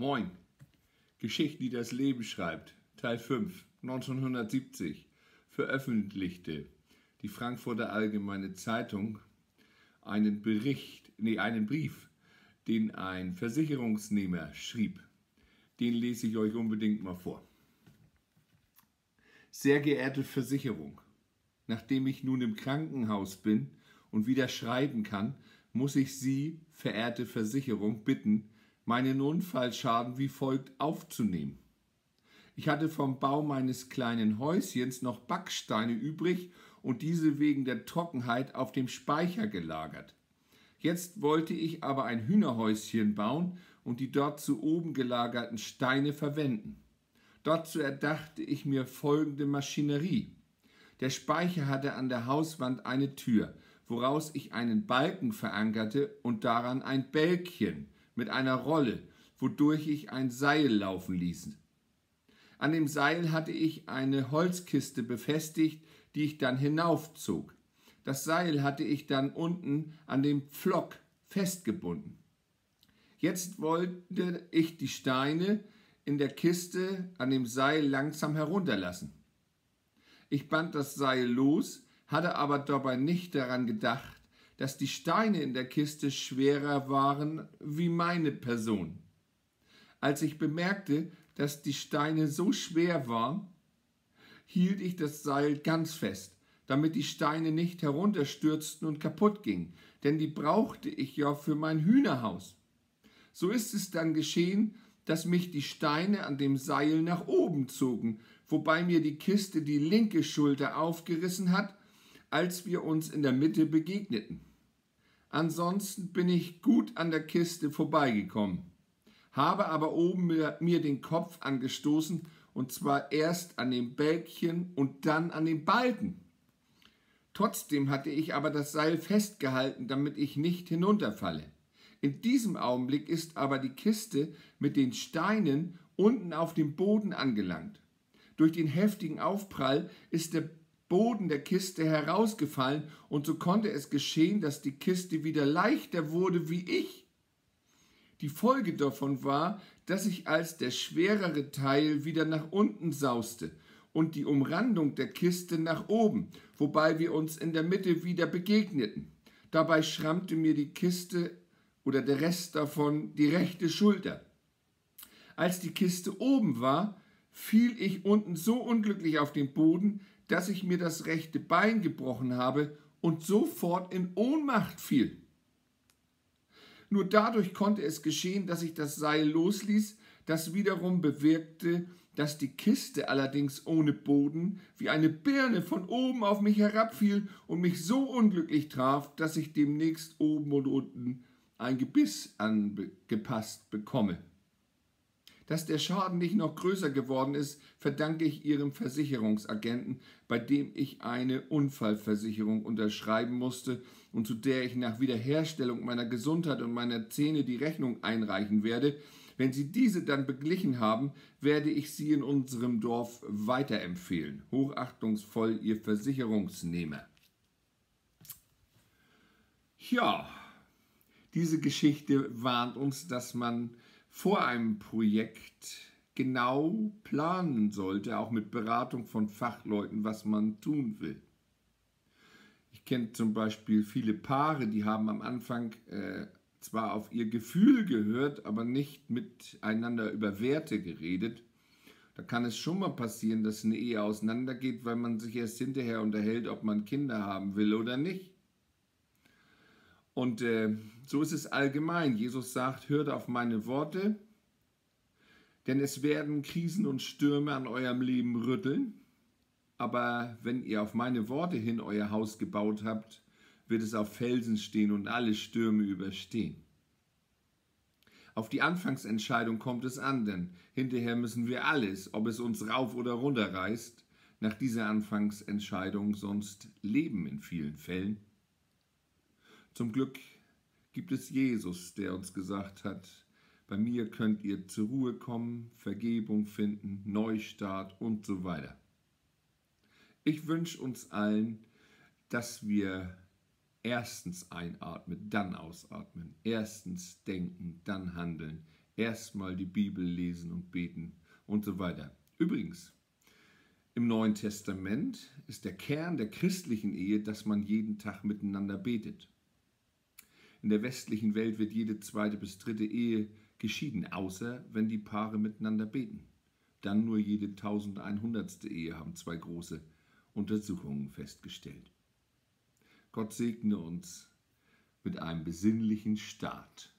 Moin, Geschichten, die das Leben schreibt, Teil 5, 1970, veröffentlichte die Frankfurter Allgemeine Zeitung einen Brief, den ein Versicherungsnehmer schrieb. Den lese ich euch unbedingt mal vor. Sehr geehrte Versicherung, nachdem ich nun im Krankenhaus bin und wieder schreiben kann, muss ich Sie, verehrte Versicherung, bitten, meinen Unfallschaden wie folgt aufzunehmen. Ich hatte vom Bau meines kleinen Häuschens noch Backsteine übrig und diese wegen der Trockenheit auf dem Speicher gelagert. Jetzt wollte ich aber ein Hühnerhäuschen bauen und die dort zu oben gelagerten Steine verwenden. Dazu erdachte ich mir folgende Maschinerie. Der Speicher hatte an der Hauswand eine Tür, woraus ich einen Balken verankerte und daran ein Bälkchen mit einer Rolle, wodurch ich ein Seil laufen ließ. An dem Seil hatte ich eine Holzkiste befestigt, die ich dann hinaufzog. Das Seil hatte ich dann unten an dem Pflock festgebunden. Jetzt wollte ich die Steine in der Kiste an dem Seil langsam herunterlassen. Ich band das Seil los, hatte aber dabei nicht daran gedacht, dass die Steine in der Kiste schwerer waren wie meine Person. Als ich bemerkte, dass die Steine so schwer waren, hielt ich das Seil ganz fest, damit die Steine nicht herunterstürzten und kaputt gingen, denn die brauchte ich ja für mein Hühnerhaus. So ist es dann geschehen, dass mich die Steine an dem Seil nach oben zogen, wobei mir die Kiste die linke Schulter aufgerissen hat, als wir uns in der Mitte begegneten. Ansonsten bin ich gut an der Kiste vorbeigekommen, habe aber oben mir den Kopf angestoßen, und zwar erst an dem Bälkchen und dann an den Balken. Trotzdem hatte ich aber das Seil festgehalten, damit ich nicht hinunterfalle. In diesem Augenblick ist aber die Kiste mit den Steinen unten auf dem Boden angelangt. Durch den heftigen Aufprall ist der Boden der Kiste herausgefallen und so konnte es geschehen, dass die Kiste wieder leichter wurde wie ich. Die Folge davon war, dass ich als der schwerere Teil wieder nach unten sauste und die Umrandung der Kiste nach oben, wobei wir uns in der Mitte wieder begegneten. Dabei schrammte mir die Kiste oder der Rest davon die rechte Schulter. Als die Kiste oben war, fiel ich unten so unglücklich auf den Boden, dass ich mir das rechte Bein gebrochen habe und sofort in Ohnmacht fiel. Nur dadurch konnte es geschehen, dass ich das Seil losließ, das wiederum bewirkte, dass die Kiste allerdings ohne Boden wie eine Birne von oben auf mich herabfiel und mich so unglücklich traf, dass ich demnächst oben und unten ein Gebiss angepasst bekomme. Dass der Schaden nicht noch größer geworden ist, verdanke ich ihrem Versicherungsagenten, bei dem ich eine Unfallversicherung unterschreiben musste und zu der ich nach Wiederherstellung meiner Gesundheit und meiner Zähne die Rechnung einreichen werde. Wenn Sie diese dann beglichen haben, werde ich Sie in unserem Dorf weiterempfehlen. Hochachtungsvoll, Ihr Versicherungsnehmer. Ja, diese Geschichte warnt uns, dass man vor einem Projekt genau planen sollte, auch mit Beratung von Fachleuten, was man tun will. Ich kenne zum Beispiel viele Paare, die haben am Anfang zwar auf ihr Gefühl gehört, aber nicht miteinander über Werte geredet. Da kann es schon mal passieren, dass eine Ehe auseinandergeht, weil man sich erst hinterher unterhält, ob man Kinder haben will oder nicht. Und so ist es allgemein. Jesus sagt, hört auf meine Worte, denn es werden Krisen und Stürme an eurem Leben rütteln. Aber wenn ihr auf meine Worte hin euer Haus gebaut habt, wird es auf Felsen stehen und alle Stürme überstehen. Auf die Anfangsentscheidung kommt es an, denn hinterher müssen wir alles, ob es uns rauf oder runter reißt, nach dieser Anfangsentscheidung sonst leben in vielen Fällen. Zum Glück gibt es Jesus, der uns gesagt hat, bei mir könnt ihr zur Ruhe kommen, Vergebung finden, Neustart und so weiter. Ich wünsche uns allen, dass wir erstens einatmen, dann ausatmen, erstens denken, dann handeln, erstmal die Bibel lesen und beten und so weiter. Übrigens, im Neuen Testament ist der Kern der christlichen Ehe, dass man jeden Tag miteinander betet. In der westlichen Welt wird jede zweite bis dritte Ehe geschieden, außer wenn die Paare miteinander beten. Dann nur jede 1100. Ehe, haben zwei große Untersuchungen festgestellt. Gott segne uns mit einem besinnlichen Start